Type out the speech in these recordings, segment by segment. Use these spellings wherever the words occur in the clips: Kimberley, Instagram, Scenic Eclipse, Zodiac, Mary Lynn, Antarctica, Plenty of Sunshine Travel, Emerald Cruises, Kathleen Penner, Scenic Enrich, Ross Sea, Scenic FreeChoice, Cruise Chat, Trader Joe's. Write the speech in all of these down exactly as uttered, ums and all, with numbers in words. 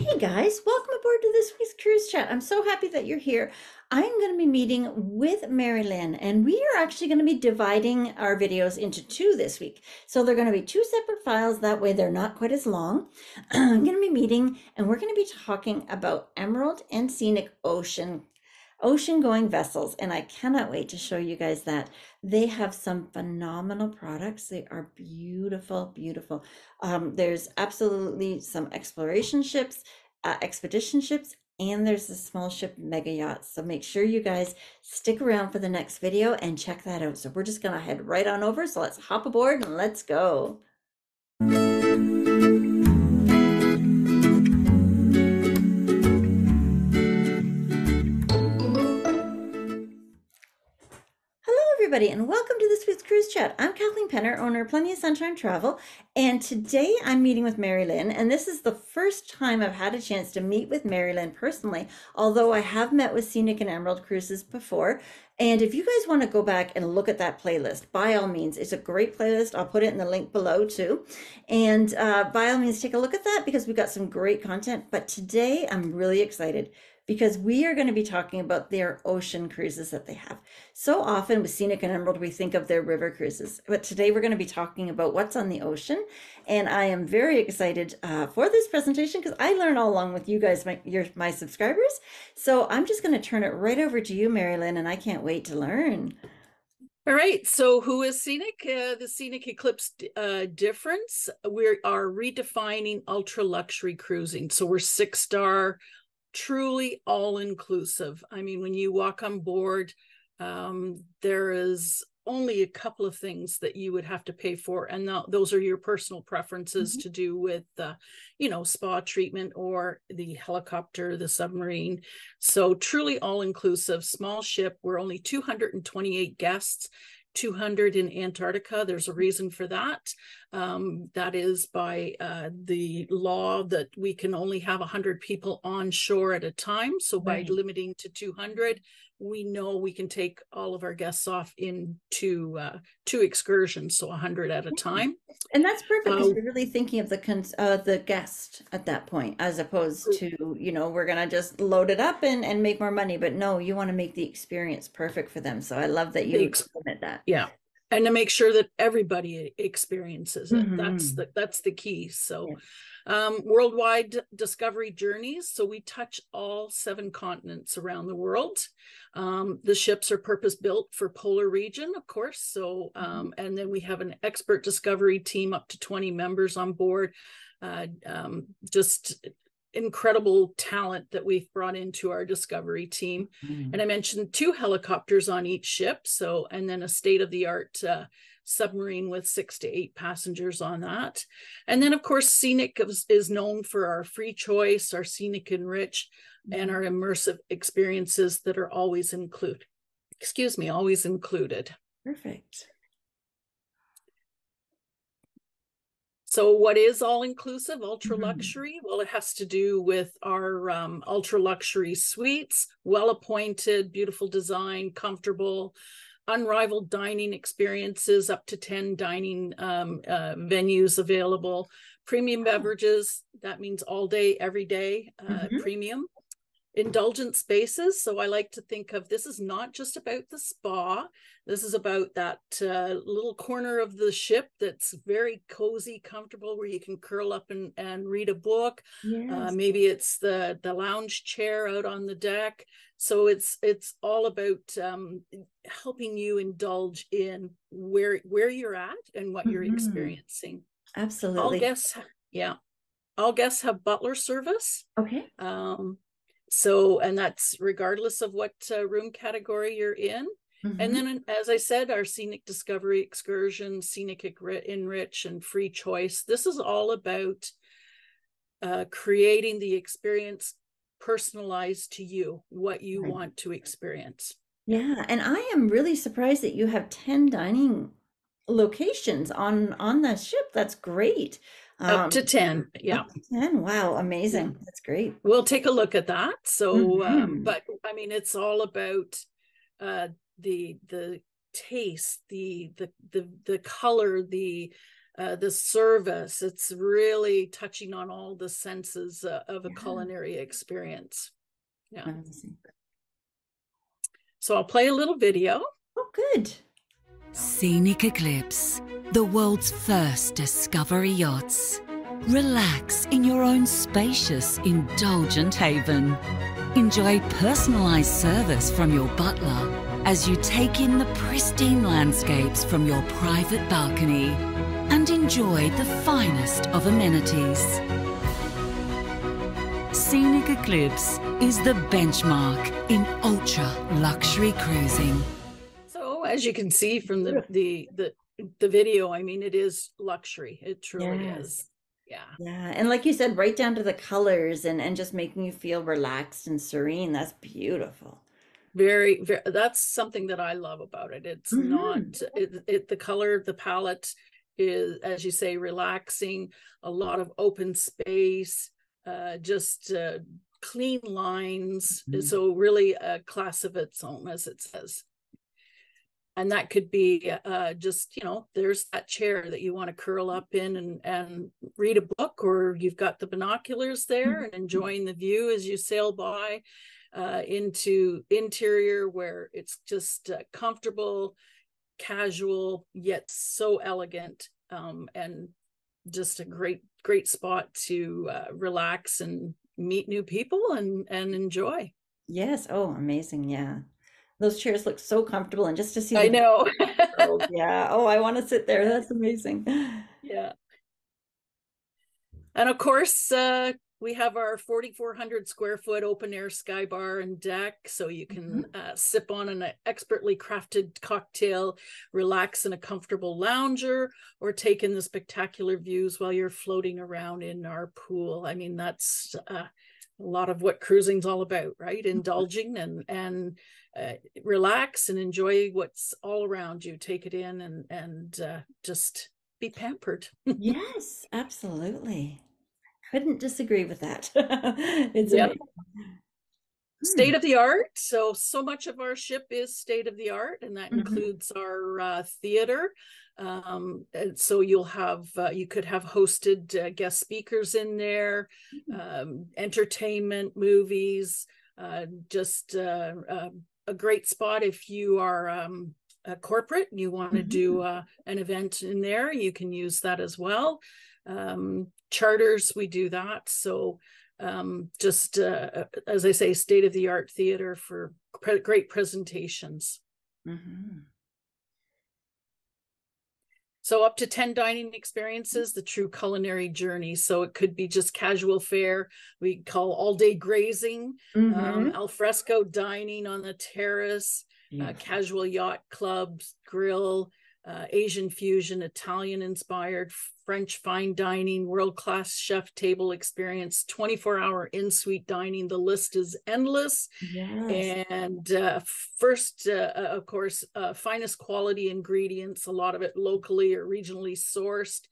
Hey guys, welcome aboard to this week's Cruise Chat. I'm so happy that you're here. I'm going to be meeting with Mary Lynn, and we are actually going to be dividing our videos into two this week. So they're going to be two separate files, that way they're not quite as long. I'm going to be meeting, and we're going to be talking about Emerald and Scenic Ocean ocean going vessels, and I cannot wait to show you guys that. They have some phenomenal products. They are beautiful, beautiful. Um, there's absolutely some exploration ships, uh, expedition ships, and there's the small ship mega yachts. So make sure you guys stick around for the next video and check that out. So we're just gonna head right on over. So let's hop aboard and let's go. Everybody, and welcome to this week's Cruise Chat. I'm Kathleen Penner, owner of Plenty of Sunshine Travel, and today I'm meeting with Mary Lynn, and this is the first time I've had a chance to meet with Mary Lynn personally, although I have met with Scenic and Emerald Cruises before. And if you guys want to go back and look at that playlist, by all means, it's a great playlist. I'll put it in the link below too. And uh, by all means, take a look at that because we got some great content. But today I'm really excited, because we are going to be talking about their ocean cruises that they have. So often with Scenic and Emerald, we think of their river cruises, but today we're going to be talking about what's on the ocean. And I am very excited uh, for this presentation because I learn all along with you guys, my, your, my subscribers. So I'm just going to turn it right over to you, Mary Lynn, and I can't wait to learn. All right, so who is Scenic? Uh, the Scenic Eclipse uh, difference. We are redefining ultra luxury cruising. So we're six-star, truly all-inclusive. I mean, when you walk on board, um, there is only a couple of things that you would have to pay for, and th those are your personal preferences mm-hmm. to do with, uh, you know, spa treatment or the helicopter, the submarine. So truly all-inclusive, small ship. We're only two hundred twenty-eight guests, two hundred in Antarctica. There's a reason for that. Um, that is by uh, the law that we can only have one hundred people on shore at a time. So by right. limiting to two hundred, we know we can take all of our guests off into uh, two excursions, so one hundred at a time. And that's perfect because um, we're really thinking of the cons uh, the guest at that point, as opposed to, you know, we're going to just load it up and, and make more money. But no, you want to make the experience perfect for them. So I love that you implement that. Yeah. And to make sure that everybody experiences it. Mm-hmm. That's the, that's the key. So yeah. um, worldwide discovery journeys. So we touch all seven continents around the world. Um, the ships are purpose built for polar region, of course. So, um, and then we have an expert discovery team up to twenty members on board. Uh, um, just incredible talent that we've brought into our discovery team. Mm. And I mentioned two helicopters on each ship. So, and then a state-of-the-art uh, submarine with six to eight passengers on that. And then of course, Scenic is, is known for our free choice, our Scenic Enrich, mm. and our immersive experiences that are always include, excuse me, always included. Perfect. So what is all-inclusive, ultra-luxury? Mm-hmm. Well, it has to do with our um, ultra-luxury suites, well-appointed, beautiful design, comfortable, unrivaled dining experiences, up to ten dining um, uh, venues available, premium oh. beverages, that means all day, every day, uh, mm-hmm. premium. Indulgent spaces. So I like to think of this is not just about the spa. This is about that uh, little corner of the ship that's very cozy, comfortable, where you can curl up and, and read a book. Yes. Uh, maybe it's the, the lounge chair out on the deck. So it's it's all about um, helping you indulge in where where you're at and what mm-hmm. you're experiencing. Absolutely. All guests, yeah. All guests have butler service. Okay. Um, So, and that's regardless of what uh, room category you're in. Mm-hmm. And then, as I said, our Scenic Discovery Excursion, Scenic Enrich, and Free Choice. This is all about uh, creating the experience personalized to you, what you right. want to experience. Yeah. And I am really surprised that you have ten dining locations on, on the ship. That's great. Um, up to ten, yeah. Up to ten, wow, amazing. That's great. We'll take a look at that. So, mm-hmm. um, but I mean, it's all about uh, the the taste, the the the the color, the uh, the service. It's really touching on all the senses uh, of a yeah. culinary experience. Yeah. Amazing. So I'll play a little video. Oh, good. Scenic Eclipse, the world's first discovery yachts. Relax in your own spacious, indulgent haven. Enjoy personalised service from your butler as you take in the pristine landscapes from your private balcony and enjoy the finest of amenities. Scenic Eclipse is the benchmark in ultra-luxury cruising. So, as you can see from the, the, the, the video, I mean, it is luxury. It truly yes. is. Yeah. Yeah. And like you said, right down to the colors and, and just making you feel relaxed and serene. That's beautiful. Very, very. That's something that I love about it. It's mm-hmm. not it, it, the color, the palette is, as you say, relaxing, a lot of open space, uh, just uh, clean lines. Mm-hmm. So really a class of its own, as it says. And that could be uh, just, you know, there's that chair that you want to curl up in and, and read a book, or you've got the binoculars there and enjoying the view as you sail by uh, into interior where it's just uh, comfortable, casual, yet so elegant, um, and just a great, great spot to uh, relax and meet new people and, and enjoy. Yes. Oh, amazing. Yeah. Those chairs look so comfortable, and just to see. I know. Yeah. Oh, I want to sit there. That's amazing. Yeah. And of course, uh, we have our forty-four hundred square foot open air sky bar and deck, so you can mm-hmm. uh, sip on an expertly crafted cocktail, relax in a comfortable lounger, or take in the spectacular views while you're floating around in our pool. I mean, that's uh, a lot of what cruising's all about, right? Indulging and and Uh, relax and enjoy what's all around you. Take it in and and uh, just be pampered. Yes, absolutely. I couldn't disagree with that. It's yep. state of the art. So so much of our ship is state of the art, and that mm-hmm. includes our uh, theater. Um, and so you'll have uh, you could have hosted uh, guest speakers in there, mm-hmm. um, entertainment, movies, uh, just. Uh, uh, A great spot if you are um, a corporate and you want to mm-hmm. do uh, an event in there, you can use that as well. Um, charters, we do that. So um, just, uh, as I say, state-of-the-art theater for pre great presentations. Mm-hmm. So up to ten dining experiences, the true culinary journey. So it could be just casual fare. We call all day grazing, mm-hmm. um, alfresco dining on the terrace, uh, casual yacht clubs, grill, uh, Asian fusion, Italian inspired, French fine dining, world-class chef table experience, twenty-four hour in-suite dining. The list is endless. Yes. And uh, first, uh, of course, uh, finest quality ingredients, a lot of it locally or regionally sourced,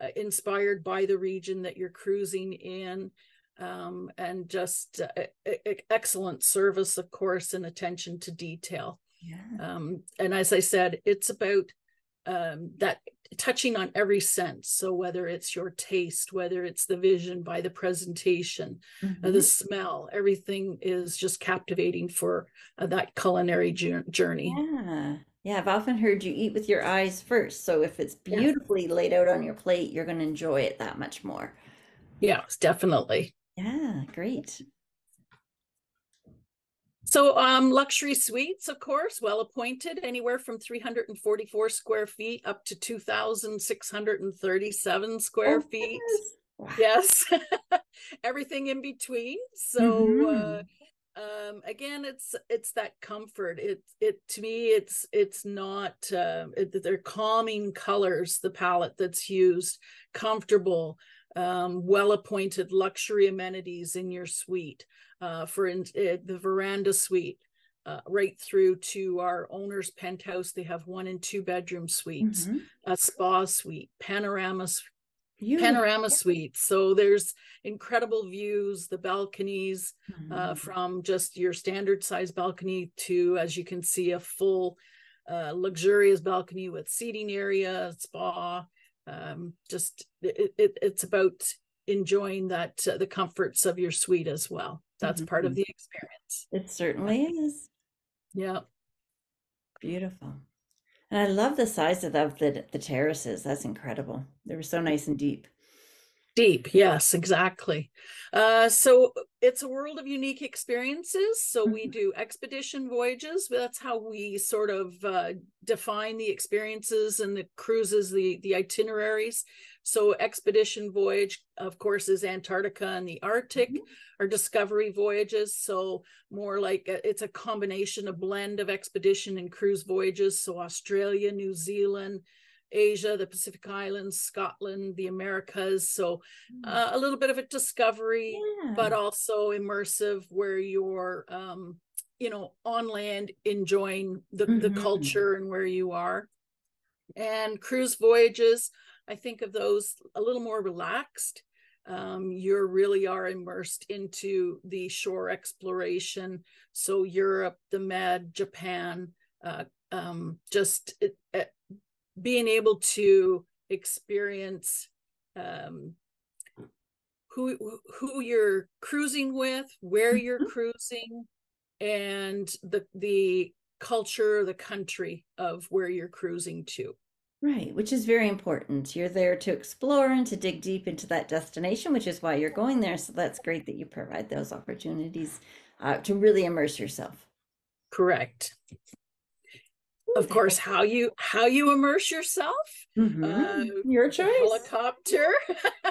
uh, inspired by the region that you're cruising in, um, and just uh, excellent service, of course, and attention to detail. Yeah. Um, and as I said, it's about um, that touching on every sense. So whether it's your taste, whether it's the vision by the presentation, mm-hmm. uh, the smell, everything is just captivating for uh, that culinary journey. Yeah. Yeah. I've often heard you eat with your eyes first. So if it's beautifully yeah. laid out on your plate, you're going to enjoy it that much more. Yeah, definitely. Yeah. Great. So um, luxury suites, of course, well appointed, anywhere from three hundred forty-four square feet up to two thousand six hundred thirty-seven square oh, feet. Yes, wow. Yes. Everything in between. So mm-hmm. uh, um, again, it's it's that comfort. It it to me, it's it's not uh, it, they're calming colors. The palette that's used, comfortable. Um, well-appointed luxury amenities in your suite, uh, for in, uh, the veranda suite, uh, right through to our owner's penthouse. They have one and two bedroom suites, mm-hmm. a spa suite, panorama, yeah. panorama suite. So there's incredible views, the balconies, mm-hmm. uh, from just your standard size balcony to, as you can see, a full uh, luxurious balcony with seating area, spa, um, just it, it, it's about enjoying that uh, the comforts of your suite as well. That's mm-hmm. part of the experience. It certainly is. Yeah. Beautiful. And I love the size of the, the, the terraces. That's incredible. They were so nice and deep. Deep. Yes, exactly. Uh, so it's a world of unique experiences. So mm-hmm. we do expedition voyages. That's how we sort of uh, define the experiences and the cruises, the, the itineraries. So expedition voyage, of course, is Antarctica and the Arctic, mm-hmm. or discovery voyages. So more like a, it's a combination, a blend of expedition and cruise voyages. So Australia, New Zealand, Asia, the Pacific Islands, Scotland, the Americas. So uh, a little bit of a discovery, yeah. but also immersive, where you're, um, you know, on land, enjoying the, mm-hmm. the culture and where you are. And cruise voyages, I think of those a little more relaxed. Um, you really are immersed into the shore exploration. So Europe, the Med, Japan, uh, um, just it, it, being able to experience um, who who you're cruising with, where you're mm-hmm. cruising, and the the culture, the country of where you're cruising to. Right, which is very important. You're there to explore and to dig deep into that destination, which is why you're going there. So that's great that you provide those opportunities uh, to really immerse yourself. Correct. Of course, how you how you immerse yourself, mm-hmm. uh, your choice. Helicopter.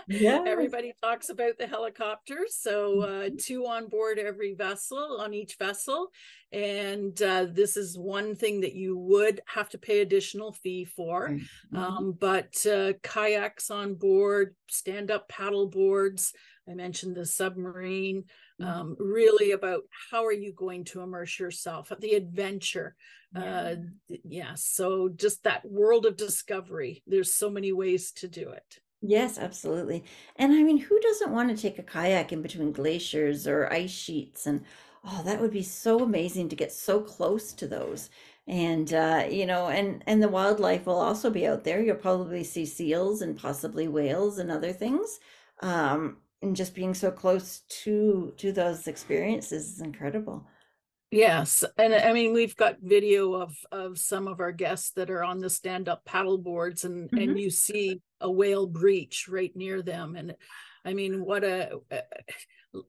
Yeah, everybody talks about the helicopter. So uh, two on board every vessel, on each vessel, and uh, this is one thing that you would have to pay additional fee for. Mm-hmm. Um, but uh, kayaks on board, stand up paddle boards. I mentioned the submarine. Um, really about how are you going to immerse yourself, the adventure. Yeah. Uh, yeah, so just that world of discovery. There's so many ways to do it. Yes, absolutely. And I mean, who doesn't want to take a kayak in between glaciers or ice sheets? And oh, that would be so amazing to get so close to those. And, uh, you know, and, and the wildlife will also be out there. You'll probably see seals and possibly whales and other things. Um, And just being so close to to those experiences is incredible. Yes, and I mean, we've got video of of some of our guests that are on the stand-up paddle boards, and mm-hmm. and you see a whale breach right near them, and I mean, what a, a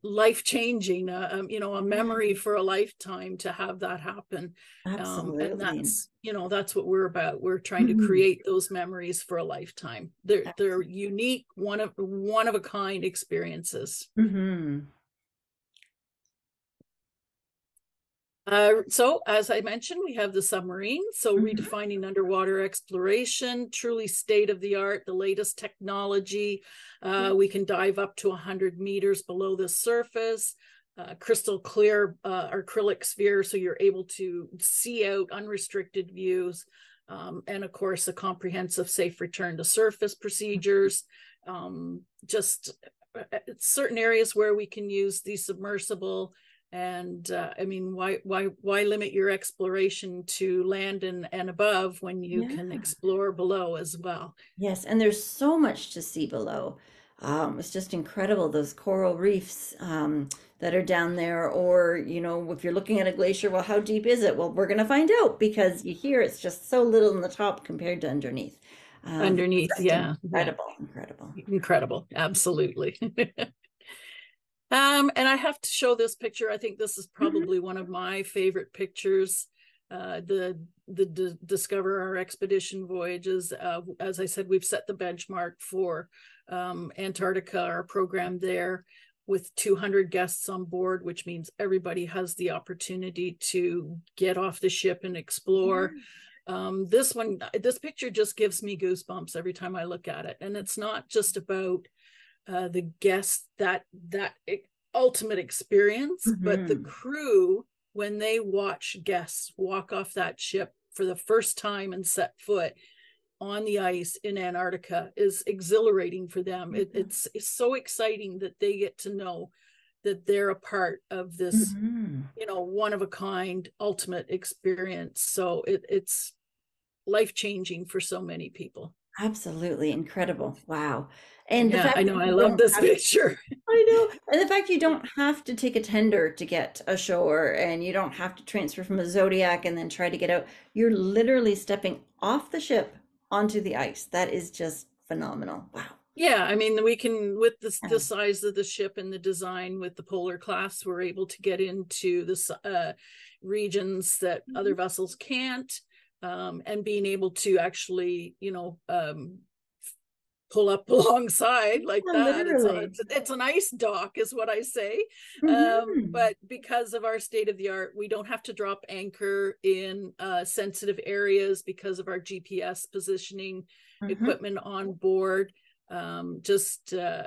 life-changing, um, you know, a memory for a lifetime to have that happen. Absolutely. Um, and that's, you know, that's what we're about. We're trying mm-hmm. to create those memories for a lifetime. They're Absolutely. They're unique, one of one of a kind experiences. Mm-hmm. Uh, so, as I mentioned, we have the submarine. So mm-hmm. redefining underwater exploration, truly state of the art, the latest technology. Uh, mm-hmm. We can dive up to one hundred meters below the surface, uh, crystal clear uh, acrylic sphere. So you're able to see out unrestricted views. Um, and of course, a comprehensive safe return to surface procedures. Um, just certain areas where we can use the submersible. And uh, I mean, why why why limit your exploration to land and, and above when you yeah. can explore below as well? Yes, and there's so much to see below. Um, it's just incredible, those coral reefs um, that are down there. Or, you know, if you're looking at a glacier, well, how deep is it? Well, we're going to find out, because you hear it's just so little in the top compared to underneath. Um, underneath, yeah. Incredible, yeah. incredible. Incredible, absolutely. Um, and I have to show this picture. I think this is probably mm-hmm. one of my favorite pictures. Uh, the the d- Discover Our Expedition voyages. Uh, as I said, we've set the benchmark for um, Antarctica, our program there, with two hundred guests on board, which means everybody has the opportunity to get off the ship and explore. Mm-hmm. Um, this one, this picture just gives me goosebumps every time I look at it. And it's not just about Uh, the guests, that that ultimate experience, mm-hmm. but the crew, when they watch guests walk off that ship for the first time and set foot on the ice in Antarctica, is exhilarating for them. Mm-hmm. It, it's, it's so exciting that they get to know that they're a part of this, mm-hmm. you know, one of a kind ultimate experience. So it, it's life changing for so many people. Absolutely incredible. Wow. And yeah, the fact I know I love this picture. To, I know. And the fact you don't have to take a tender to get ashore, and you don't have to transfer from a Zodiac and then try to get out. You're literally stepping off the ship onto the ice. That is just phenomenal. Wow. Yeah, I mean, we can, with the, the size of the ship and the design with the polar class, we're able to get into the uh, regions that mm-hmm. other vessels can't. Um, and being able to actually, you know, um, pull up alongside like yeah, that. It's, a, it's, it's an ice dock is what I say. Mm-hmm. Um, but because of our state of the art, we don't have to drop anchor in uh, sensitive areas because of our G P S positioning mm-hmm. equipment on board. Um, just, uh,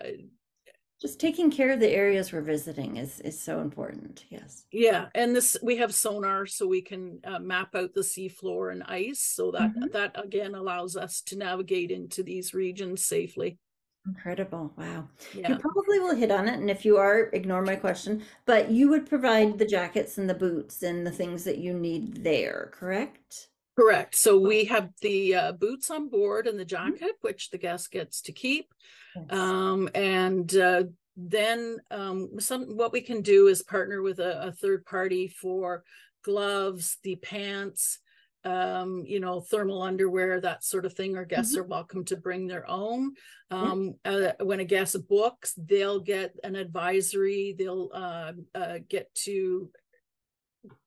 just taking care of the areas we're visiting is is so important. Yes. Yeah, and this we have sonar, so we can uh, map out the seafloor and ice, so that mm-hmm. that again allows us to navigate into these regions safely. Incredible! Wow. Yeah. You probably will hit on it, and if you are, ignore my question. But you would provide the jackets and the boots and the things that you need there, correct? Correct. So we have the uh, boots on board and the jacket, which the guest gets to keep. Yes. Um, and uh, then um, some, what we can do is partner with a, a third party for gloves, the pants, um, you know, thermal underwear, that sort of thing. Our guests mm-hmm. are welcome to bring their own. Um, yeah. uh, when a guest books, they'll get an advisory. They'll uh, uh, get to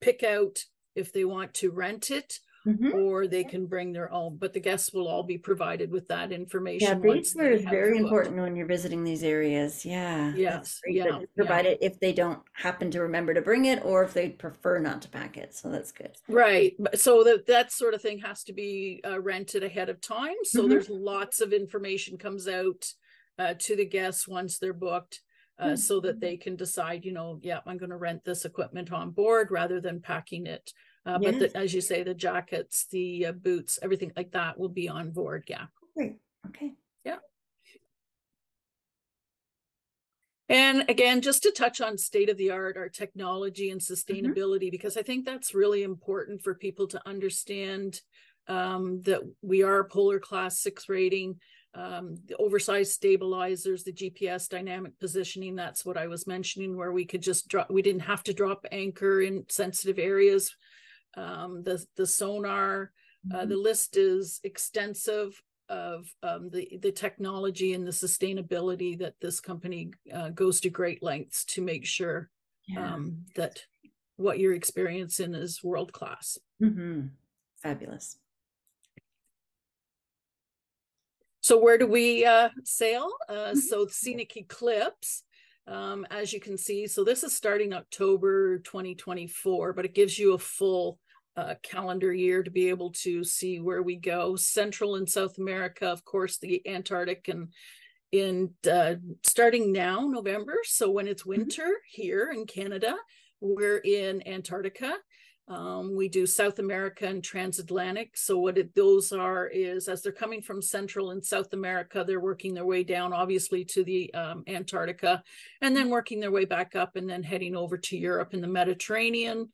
pick out if they want to rent it. Mm-hmm. Or they can bring their own, but the guests will all be provided with that information. Yeah, basewear is very important when you're visiting these areas. Yeah. Yes. Yeah. Provide yeah. it if they don't happen to remember to bring it, or if they prefer not to pack it. So that's good. Right. So that that sort of thing has to be uh, rented ahead of time. So mm-hmm. there's lots of information comes out uh, to the guests once they're booked. Uh, so that they can decide, you know, yeah, I'm going to rent this equipment on board rather than packing it. Uh, yes. But the, as you say, the jackets, the uh, boots, everything like that will be on board. Yeah. Great. Okay. Yeah. And again, just to touch on state of the art, our technology and sustainability, mm-hmm. because I think that's really important for people to understand um, that we are a polar class six rating. Um, the oversized stabilizers, the G P S dynamic positioning, that's what I was mentioning, where we could just drop, we didn't have to drop anchor in sensitive areas. Um, the, the sonar, mm-hmm. uh, the list is extensive of um, the, the technology and the sustainability that this company uh, goes to great lengths to make sure yeah. um, that what you're experiencing is world-class. Mm-hmm. Fabulous. So where do we uh, sail? Uh, so Scenic Eclipse, um, as you can see. So this is starting October twenty twenty-four, but it gives you a full uh, calendar year to be able to see where we go. Central and South America, of course, the Antarctic, and in uh, starting now, November. So when it's winter here in Canada, we're in Antarctica. Um, we do South America and transatlantic. So what it, those are is as they're coming from Central and South America, they're working their way down, obviously, to the um, Antarctica, and then working their way back up and then heading over to Europe and the Mediterranean.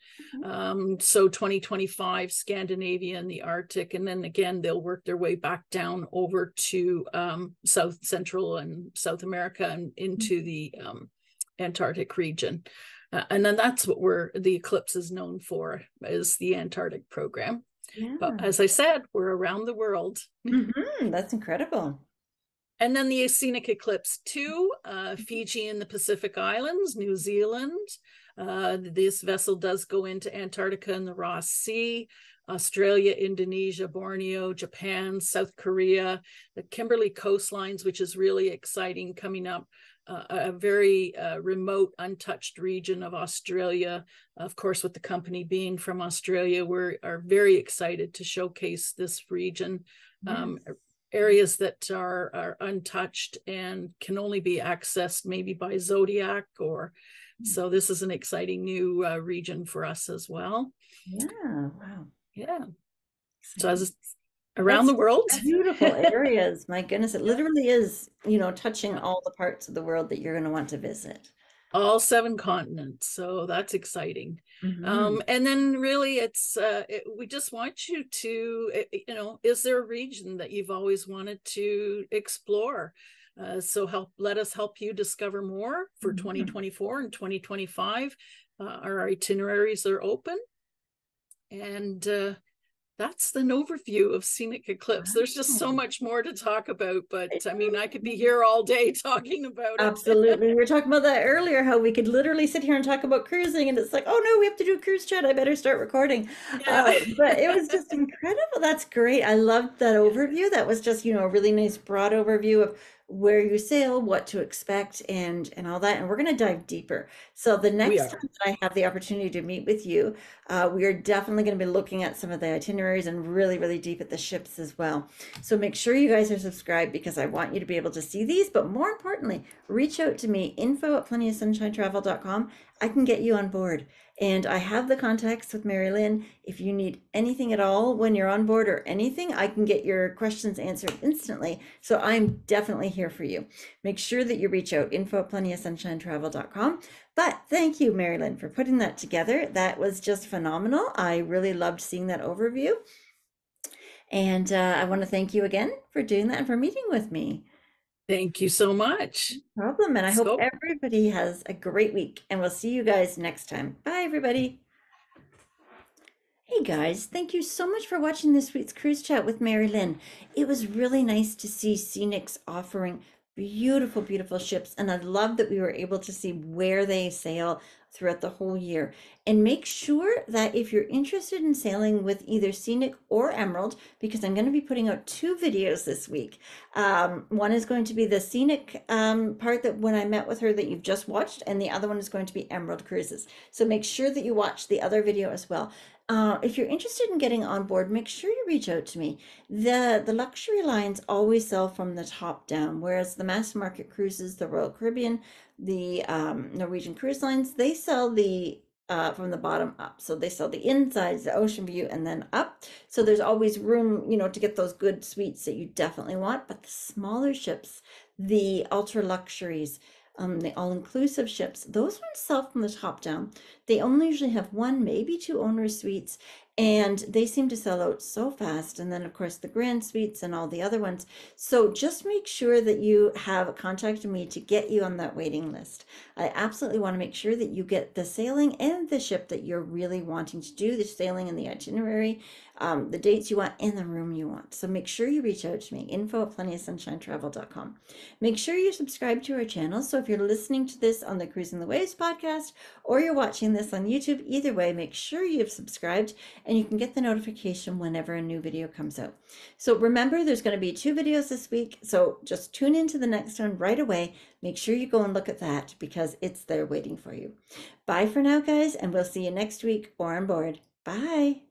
Um, so twenty twenty-five, Scandinavia and the Arctic. And then again, they'll work their way back down over to um, South Central and South America and into the um, Antarctic region. Uh, and then that's what we're, the Eclipse is known for, is the Antarctic program. Yeah. But as I said, we're around the world. Mm-hmm. That's incredible. And then the Scenic Eclipse two, uh, Fiji and the Pacific Islands, New Zealand. Uh, this vessel does go into Antarctica and the Ross Sea, Australia, Indonesia, Borneo, Japan, South Korea, the Kimberley coastlines, which is really exciting coming up. Uh, a very uh, remote, untouched region of Australia. Of course, with the company being from Australia, we are very excited to showcase this region, um, yes. areas that are, are untouched and can only be accessed maybe by Zodiac or, mm. so this is an exciting new uh, region for us as well. Yeah, wow. Yeah, so as around That's the world. Beautiful areas. My goodness, it literally is, you know, touching all the parts of the world that you're going to want to visit. all seven continents. So that's exciting. Mm-hmm. Um, and then really it's, uh, it, we just want you to, it, you know, is there a region that you've always wanted to explore? Uh, so help, let us help you discover more for mm-hmm. twenty twenty-four and twenty twenty-five. Uh, our itineraries are open. And uh, that's an overview of Scenic Eclipse. There's just so much more to talk about, but I mean, I could be here all day talking about Absolutely. it. Absolutely. We were talking about that earlier, how we could literally sit here and talk about cruising, and it's like, oh no, we have to do a cruise chat. I better start recording. Yeah. Uh, but it was just incredible. That's great. I loved that overview. That was just, you know, a really nice broad overview of where you sail, what to expect, and and all that. And we're going to dive deeper. So the next time that I have the opportunity to meet with you, uh, we are definitely going to be looking at some of the itineraries and really, really deep at the ships as well. So make sure you guys are subscribed, because I want you to be able to see these. But more importantly, reach out to me, info at plenty of sunshine travel dot com. I can get you on board. And I have the contacts with Mary Lynn. If you need anything at all when you're on board or anything, I can get your questions answered instantly. So I'm definitely here for you. Make sure that you reach out, info at plenty of sunshine travel dot com. But thank you, Mary Lynn, for putting that together. That was just phenomenal. I really loved seeing that overview. And uh, I want to thank you again for doing that and for meeting with me. Thank you so much. No problem. And I so hope everybody has a great week, and we'll see you guys next time. Bye, everybody. Hey guys, thank you so much for watching this week's Cruise Chat with Mary Lynn. It was really nice to see Scenic's offering beautiful, beautiful ships. And I love that we were able to see where they sail throughout the whole year. And make sure that if you're interested in sailing with either Scenic or Emerald, because I'm going to be putting out two videos this week. Um, one is going to be the Scenic um, part that when I met with her that you've just watched, and the other one is going to be Emerald Cruises. So make sure that you watch the other video as well. Uh, if you're interested in getting on board, make sure you reach out to me. The, the luxury lines always sell from the top down, whereas the mass market cruises, the Royal Caribbean, the um, Norwegian cruise lines, they sell the uh, from the bottom up. So they sell the insides, the ocean view, and then up. So there's always room, you know, to get those good suites that you definitely want. But the smaller ships, the ultra luxuries, Um, the all-inclusive ships, those ones sell from the top down. They only usually have one, maybe two owner suites, and they seem to sell out so fast. And then of course the grand suites and all the other ones. So just make sure that you have contacted me to get you on that waiting list. I absolutely want to make sure that you get the sailing and the ship that you're really wanting to do, the sailing and the itinerary, um, the dates you want, and the room you want. So make sure you reach out to me, info at plenty of sunshine travel dot com. Make sure you subscribe to our channel. So if you're listening to this on the Cruising the Waves podcast, or you're watching this on YouTube, either way, make sure you've subscribed, and you can get the notification whenever a new video comes out. So remember, there's going to be two videos this week. So just tune into the next one right away. Make sure you go and look at that, because it's there waiting for you. Bye for now, guys, and we'll see you next week or on board. Bye.